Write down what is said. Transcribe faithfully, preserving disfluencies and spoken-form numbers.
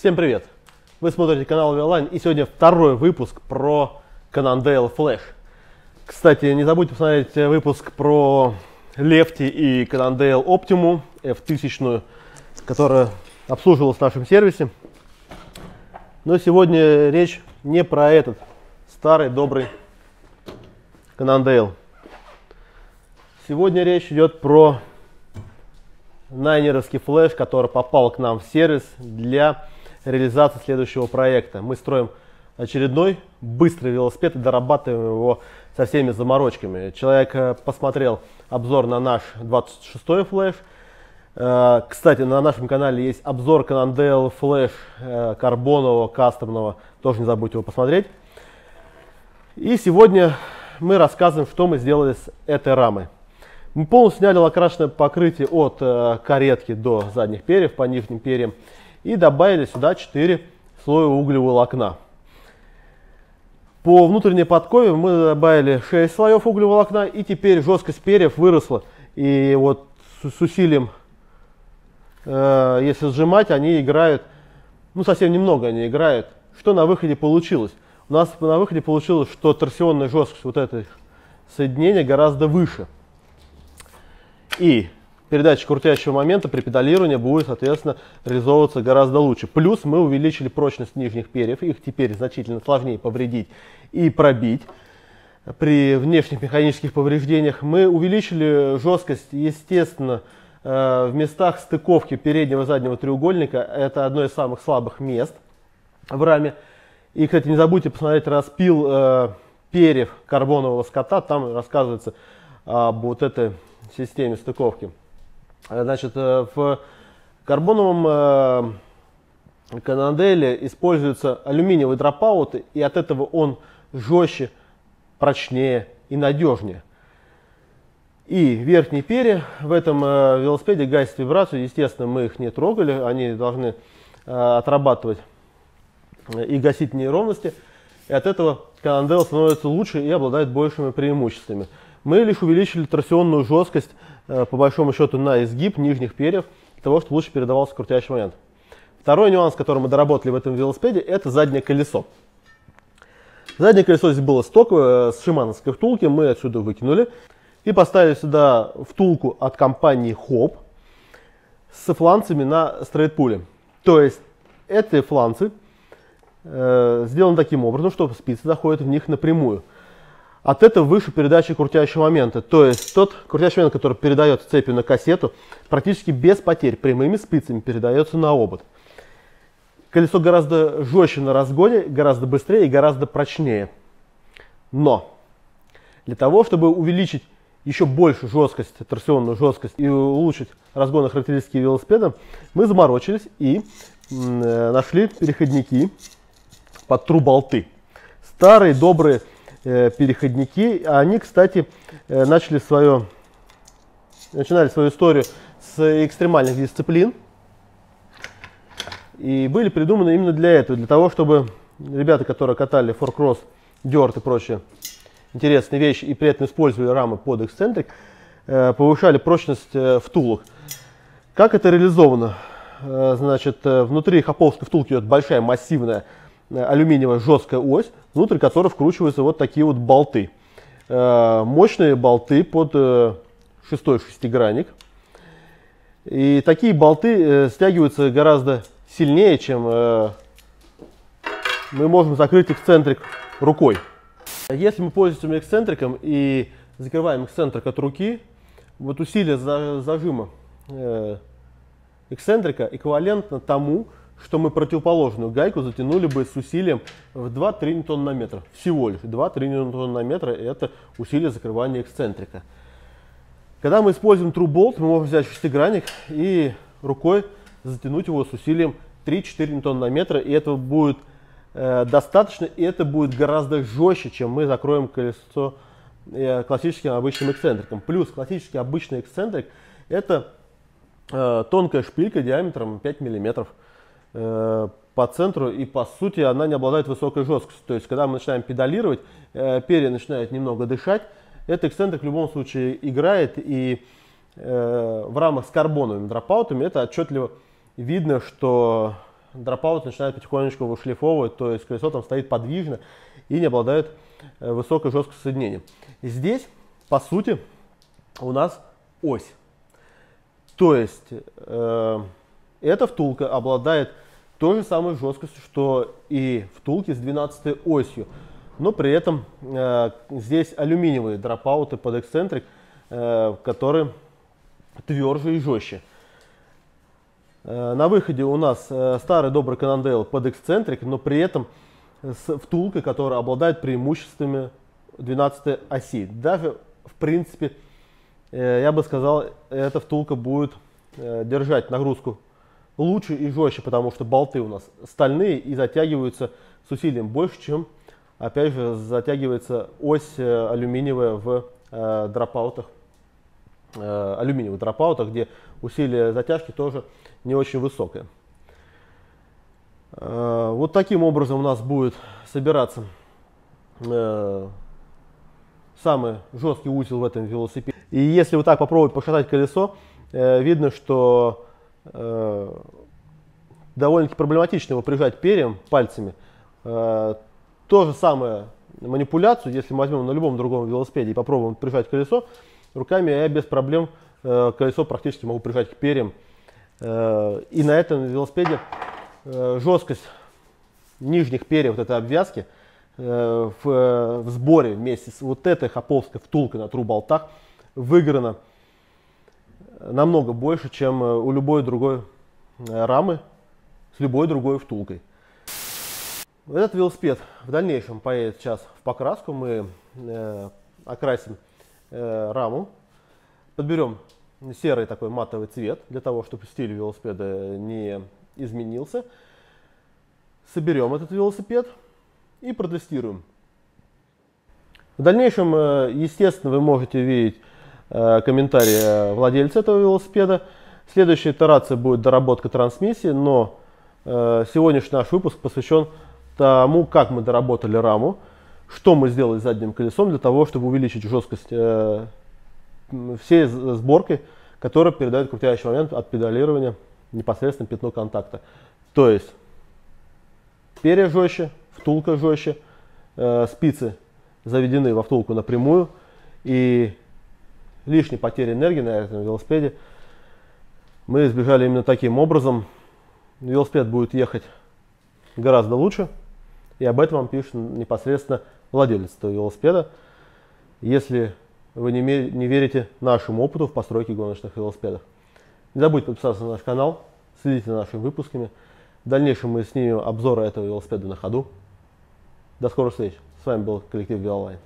Всем привет! Вы смотрите канал Veloline, и сегодня второй выпуск про Cannondale Flash. Кстати, не забудьте посмотреть выпуск про Lefty и Cannondale Optimum эф тысяча, которая обслуживалась в нашем сервисе. Но сегодня речь не про этот старый добрый Cannondale. Сегодня речь идет про найнеровский флэш, который попал к нам в сервис для реализации следующего проекта. Мы строим очередной быстрый велосипед и дорабатываем его со всеми заморочками. Человек посмотрел обзор на наш двадцать шестой флэш. Кстати, на нашем канале есть обзор Cannondale Flash карбонового, кастомного. Тоже не забудьте его посмотреть. И сегодня мы рассказываем, что мы сделали с этой рамой. Мы полностью сняли лакрашенное покрытие от э, каретки до задних перьев, по нижним перьям, и добавили сюда четыре слоя углевого волокна. По внутренней подкове мы добавили шесть слоев углевого волокна, и теперь жесткость перьев выросла. И вот с, с усилием, э, если сжимать, они играют, ну совсем немного они играют. Что на выходе получилось? У нас на выходе получилось, что торсионная жесткость вот этого соединения гораздо выше. И передача крутящего момента при педалировании будет, соответственно, реализовываться гораздо лучше. Плюс мы увеличили прочность нижних перьев. Их теперь значительно сложнее повредить и пробить. При внешних механических повреждениях мы увеличили жесткость, естественно, в местах стыковки переднего и заднего треугольника. Это одно из самых слабых мест в раме. И, кстати, не забудьте посмотреть распил перьев карбонового скота. Там рассказывается об вот этой системе стыковки. Значит, в карбоновом Cannondale используются алюминиевые дропауты, и от этого он жестче, прочнее и надежнее. И верхние перья в этом велосипеде гасят вибрацию. Естественно, мы их не трогали, они должны отрабатывать и гасить неровности. И от этого Cannondale становится лучше и обладает большими преимуществами. Мы лишь увеличили торсионную жесткость, по большому счету, на изгиб нижних перьев, для того, чтобы лучше передавался крутящий момент. Второй нюанс, который мы доработали в этом велосипеде, это заднее колесо. Заднее колесо здесь было стоковое, с шимановской втулки, мы отсюда выкинули. И поставили сюда втулку от компании ХОП с фланцами на стрейт-пуле. То есть, эти фланцы э, сделаны таким образом, что спицы заходят в них напрямую. От этого выше передача крутящего момента, то есть тот крутящий момент, который передается цепью на кассету, практически без потерь, прямыми спицами передается на обод. Колесо гораздо жестче на разгоне, гораздо быстрее и гораздо прочнее. Но для того, чтобы увеличить еще больше жесткость, торсионную жесткость и улучшить разгонные характеристики велосипеда, мы заморочились и э, нашли переходники под труболты. Старые добрые переходники. Они, кстати, начали свою, начинали свою историю с экстремальных дисциплин и были придуманы именно для этого, для того, чтобы ребята, которые катали форкросс, дёрт и прочие интересные вещи и при этом использовали рамы под эксцентрик, повышали прочность втулок. Как это реализовано? Значит, внутри хоповской втулки идет большая массивная алюминиевая жесткая ось, внутрь которой вкручиваются вот такие вот болты. Э, мощные болты под э, шестой шестигранник. И такие болты э, стягиваются гораздо сильнее, чем э, мы можем закрыть эксцентрик рукой. Если мы пользуемся эксцентриком и закрываем эксцентрик от руки, вот усилие за, зажима э, эксцентрика эквивалентно тому, что мы противоположную гайку затянули бы с усилием в два-три ньютон-метра. Всего лишь два-три ньютон-метра – это усилие закрывания эксцентрика. Когда мы используем труболт, мы можем взять шестигранник и рукой затянуть его с усилием три-четыре ньютон-метра, и этого будет э, достаточно, и это будет гораздо жестче, чем мы закроем колесо э, классическим обычным эксцентриком. Плюс классический обычный эксцентрик – это э, тонкая шпилька диаметром пять миллиметров. По центру, и по сути она не обладает высокой жесткостью. То есть, когда мы начинаем педалировать, перья начинают немного дышать. Этот эксцентрик в любом случае играет, и в рамах с карбоновыми дропаутами это отчетливо видно, что дропаут начинает потихонечку вышлифовывать, то есть колесо там стоит подвижно и не обладает высокой жесткостью соединения. Здесь, по сути, у нас ось. То есть э, эта втулка обладает той же самой жесткостью, что и втулки с двенадцатой осью. Но при этом э, здесь алюминиевые дропауты под эксцентрик, э, которые тверже и жестче. Э, на выходе у нас э, старый добрый Cannondale под эксцентрик, но при этом с втулкой, которая обладает преимуществами двенадцатой оси. Даже, в принципе, э, я бы сказал, эта втулка будет э, держать нагрузку лучше и жестче, потому что болты у нас стальные и затягиваются с усилием больше, чем, опять же, затягивается ось алюминиевая в э, дропаутах, э, алюминиевых дропаутах, где усилие затяжки тоже не очень высокое. Э, вот таким образом у нас будет собираться э, самый жесткий узел в этом велосипеде. И если вот так попробовать пошатать колесо, э, видно, что э, довольно-таки проблематично его прижать перьям, пальцами. Э, То же самое манипуляцию, если мы возьмем на любом другом велосипеде и попробуем прижать колесо, руками я без проблем э, колесо практически могу прижать к перьям. Э, и на этом велосипеде э, жесткость нижних перьев вот этой обвязки э, в, э, в сборе вместе с вот этой хоповской втулкой на труболтах выиграна намного больше, чем у любой другой рамы с любой другой втулкой. Этот велосипед в дальнейшем поедет сейчас в покраску. Мы э, окрасим э, раму, подберем серый такой матовый цвет, для того, чтобы стиль велосипеда не изменился. Соберем этот велосипед и протестируем. В дальнейшем, э, естественно, вы можете видеть э, комментарии владельца этого велосипеда. Следующая итерация будет доработка трансмиссии, но э, сегодняшний наш выпуск посвящен тому, как мы доработали раму, что мы сделали с задним колесом для того, чтобы увеличить жесткость э, всей сборки, которая передает крутящий момент от педалирования непосредственно пятно контакта. То есть перья жестче, втулка жестче, э, спицы заведены во втулку напрямую, и лишней потери энергии на этом велосипеде мы избежали именно таким образом. Велосипед будет ехать гораздо лучше, и об этом вам пишет непосредственно владелец этого велосипеда, если вы не верите нашему опыту в постройке гоночных велосипедов. Не забудьте подписаться на наш канал, следите за нашими выпусками. В дальнейшем мы снимем обзоры этого велосипеда на ходу. До скорых встреч. С вами был коллектив Veloline.